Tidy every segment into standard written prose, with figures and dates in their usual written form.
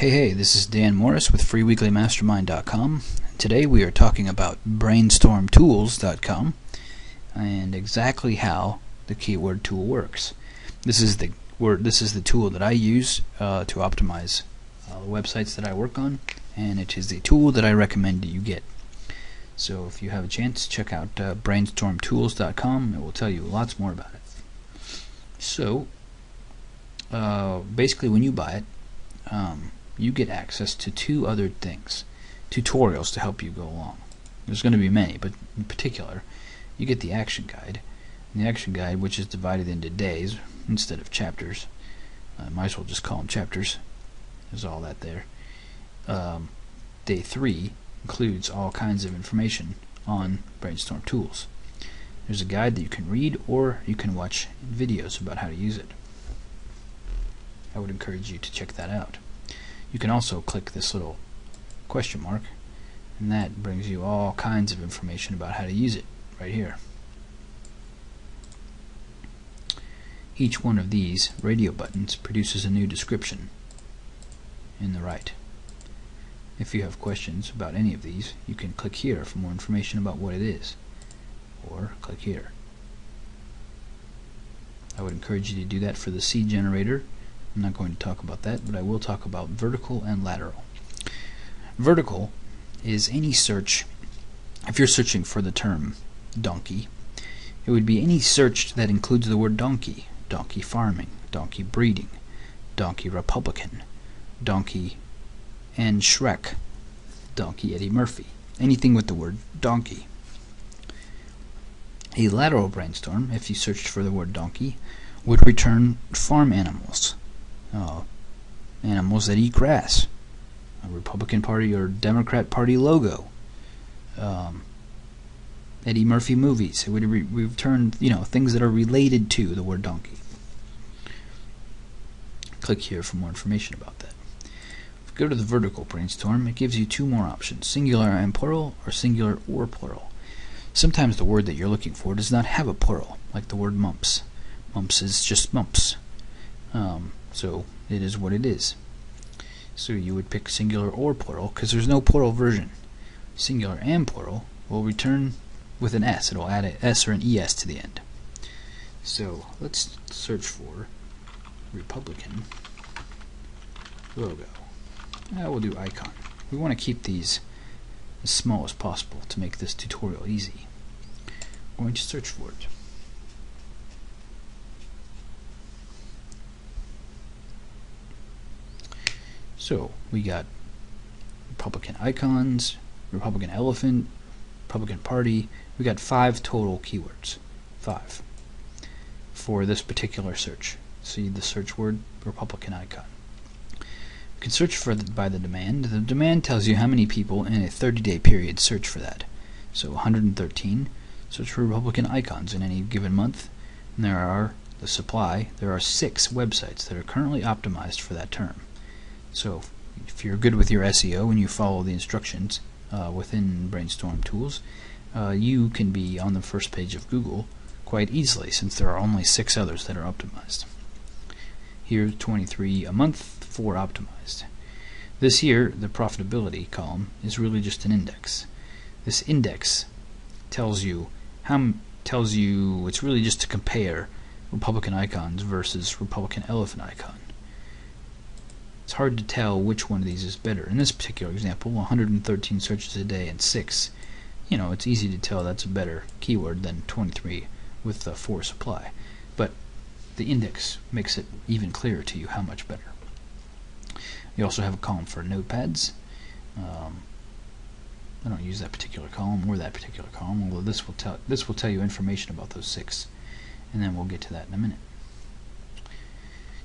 Hey, this is Dan Morris with FreeWeeklyMastermind.com. Today we are talking about BrainstormTools.com and exactly how the keyword tool works. This is the tool that I use to optimize the websites that I work on, and it is the tool that I recommend that you get. So if you have a chance, check out BrainstormTools.com. It will tell you lots more about it. So basically, when you buy it, you get access to two other things, tutorials to help you go along. There's going to be many, but in particular, you get the action guide. And the action guide, which is divided into days instead of chapters, I might as well just call them chapters. There's all that there. Day 3 includes all kinds of information on Brainstorm Tools. There's a guide that you can read, or you can watch videos about how to use it. I would encourage you to check that out. You can also click this little question mark, and that brings you all kinds of information about how to use it right here. Each one of these radio buttons produces a new description in the right. If you have questions about any of these, you can click here for more information about what it is, or click here. I would encourage you to do that for the seed generator. I'm not going to talk about that, but I will talk about vertical and lateral. Vertical is any search. If you're searching for the term donkey, it would be any search that includes the word donkey. Donkey farming, donkey breeding, donkey Republican, donkey and Shrek, donkey Eddie Murphy. Anything with the word donkey. A lateral brainstorm, if you searched for the word donkey, would return farm animals. Animals that eat grass, a Republican Party or Democrat Party logo, Eddie Murphy movies. It would return, things that are related to the word donkey. Click here for more information about that. If you go to the vertical brainstorm, it gives you two more options: singular and plural, or singular or plural. Sometimes the word that you're looking for does not have a plural, like the word mumps. Mumps is just mumps. So it is what it is. So you would pick singular or plural, because there's no plural version. Singular and plural will return with an S. It'll add an S or an ES to the end. So let's search for Republican logo. We'll do icon. We want to keep these as small as possible to make this tutorial easy. We're going to search for it. So we got Republican icons, Republican elephant, Republican Party. We got 5 total keywords, 5 for this particular search. See the search word Republican icon. You can search for by the demand. The demand tells you how many people in a 30-day period search for that. So 113 search for Republican icons in any given month. And there are the supply. There are 6 websites that are currently optimized for that term. So if you're good with your SEO and you follow the instructions within Brainstorm Tools, you can be on the first page of Google quite easily, since there are only 6 others that are optimized. Here, 23 a month, 4 optimized. This year, the profitability column is really just an index. This index tells you it's really just to compare Republican icons versus Republican elephant icon. It's hard to tell which one of these is better. In this particular example, 113 searches a day and 6. It's easy to tell that's a better keyword than 23 with the 4 supply. But the index makes it even clearer to you how much better. You also have a column for notepads. I don't use that particular column or that particular column, although this will tell you information about those 6. And then we'll get to that in a minute.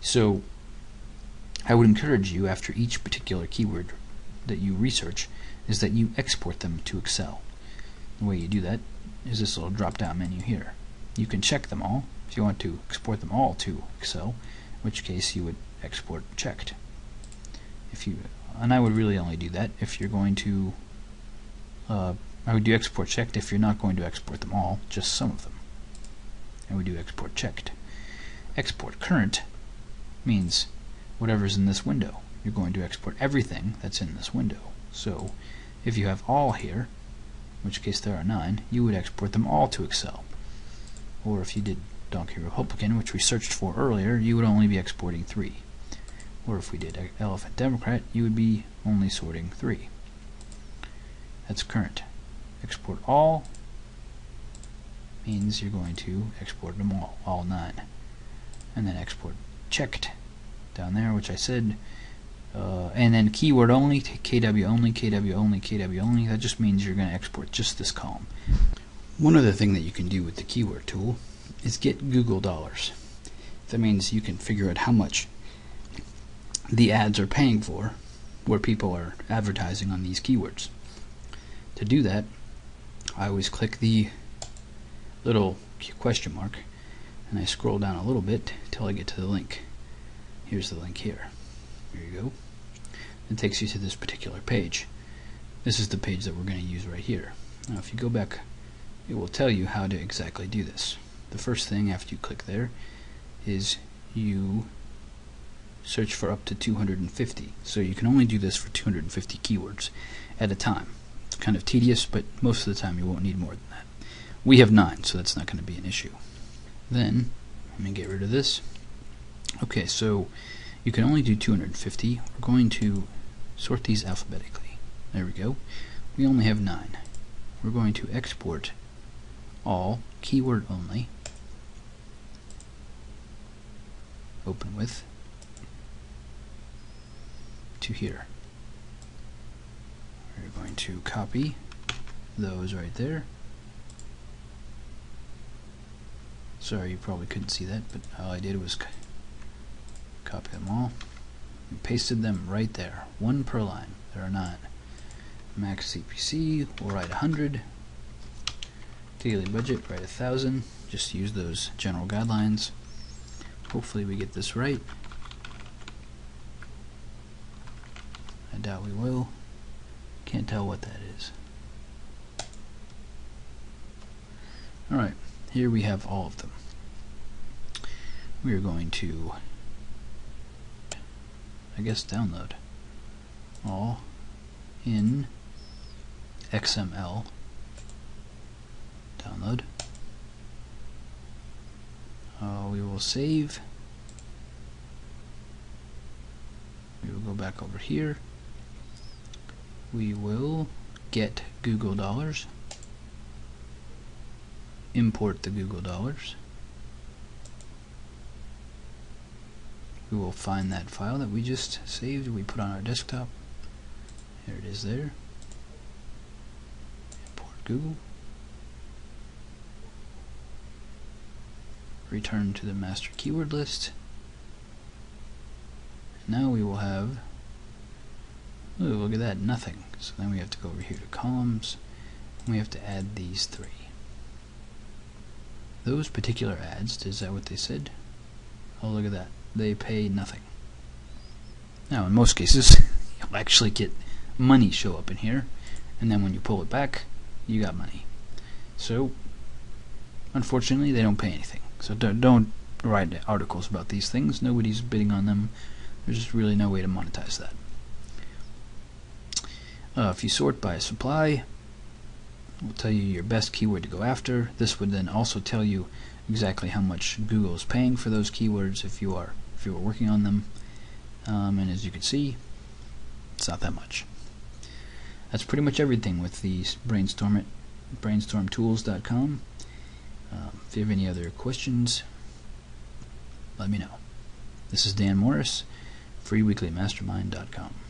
So I would encourage you, after each particular keyword that you research, is that you export them to Excel. The way you do that is this little drop-down menu here. You can check them all if you want to export them all to Excel, in which case you would export checked. And I would really only do that if you're going to. I would do export checked if you're not going to export them all, just some of them. I would do export checked. Export current means whatever's in this window. you're going to export everything that's in this window. So if you have all here, in which case there are 9, you would export them all to Excel. Or if you did Donkey Republican, which we searched for earlier, you would only be exporting 3. Or if we did Elephant Democrat, you would be only sorting 3. That's current. Export all means you're going to export them all 9. And then export checked down there, which I said, and then keyword only, KW only, KW only, KW only. That just means you're going to export just this column. One other thing that you can do with the keyword tool is get Google dollars. That means you can figure out how much the ads are paying for, where people are advertising on these keywords. To do that, I always click the little question mark and I scroll down a little bit till I get to the link. Here's the link here. Here you go. It takes you to this particular page. This is the page that we're going to use right here. Now if you go back, it will tell you how to exactly do this. The first thing after you click there is you search for up to 250. So you can only do this for 250 keywords at a time. It's kind of tedious, but most of the time you won't need more than that. We have 9, so that's not going to be an issue. Then, let me get rid of this. Okay, so you can only do 250. We're going to sort these alphabetically. There we go. We only have 9. We're going to export all, keyword only, open with, to here. We're going to copy those right there. Sorry, you probably couldn't see that, but all I did was copy them all and pasted them right there. 1 per line. There are 9. Max CPC, we'll write 100. Daily budget, write 1,000. Just use those general guidelines. Hopefully we get this right. I doubt we will. Can't tell what that is. Alright, here we have all of them. We are going to, I guess, download all in XML. Download. We will save. We will go back over here. We will get Google dollars. Import the Google dollars. We will find that file that we just saved, we put on our desktop. Here it is there. Import Google. Return to the master keyword list. Now we will have, ooh, look at that, nothing. So then we have to go over here to columns, and we have to add these 3. Those particular ads, is that what they said? Oh, look at that. They pay nothing. Now in most cases you'll actually get money show up in here, and then when you pull it back you got money. So unfortunately they don't pay anything. So don't write articles about these things. Nobody's bidding on them. There's just really no way to monetize that. If you sort by supply, it will tell you your best keyword to go after. This would then also tell you exactly how much Google is paying for those keywords if you are working on them, and as you can see, it's not that much. That's pretty much everything with the Brainstorm at BrainstormTools.com. If you have any other questions, let me know. This is Dan Morris, FreeWeeklyMastermind.com.